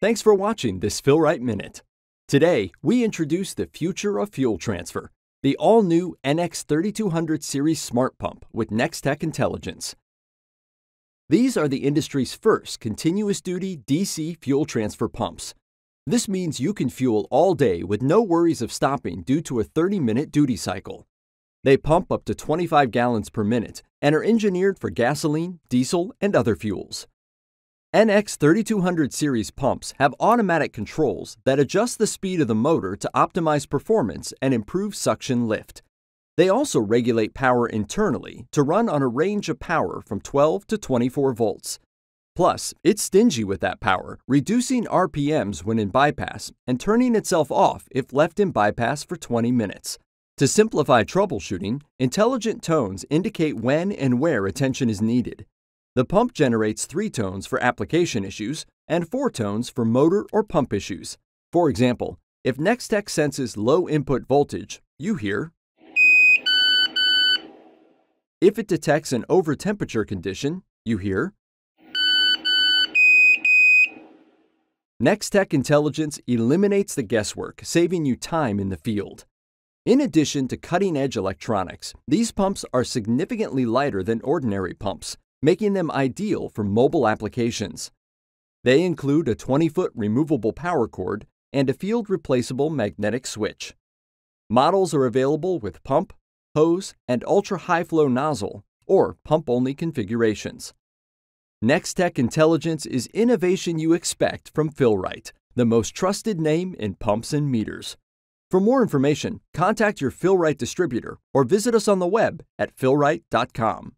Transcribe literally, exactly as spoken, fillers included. Thanks for watching this Fill-Rite Minute. Today, we introduce the future of fuel transfer, the all-new N X thirty-two hundred series smart pump with nextec intelligence. These are the industry's first continuous-duty D C fuel transfer pumps. This means you can fuel all day with no worries of stopping due to a thirty-minute duty cycle. They pump up to twenty-five gallons per minute and are engineered for gasoline, diesel, and other fuels. N X thirty-two hundred series pumps have automatic controls that adjust the speed of the motor to optimize performance and improve suction lift. They also regulate power internally to run on a range of power from twelve to twenty-four volts. Plus, it's stingy with that power, reducing R P Ms when in bypass and turning itself off if left in bypass for twenty minutes. To simplify troubleshooting, intelligent tones indicate when and where attention is needed. The pump generates three tones for application issues and four tones for motor or pump issues. For example, if nextec senses low input voltage, you hear. If it detects an over-temperature condition, you hear. nextec intelligence eliminates the guesswork, saving you time in the field. In addition to cutting-edge electronics, these pumps are significantly lighter than ordinary pumps, making them ideal for mobile applications. They include a twenty-foot removable power cord and a field-replaceable magnetic switch. Models are available with pump, hose, and ultra-high-flow nozzle, or pump-only configurations. nextec Intelligence is innovation you expect from Fill-Rite, the most trusted name in pumps and meters. For more information, contact your Fill-Rite distributor or visit us on the web at fill rite dot com.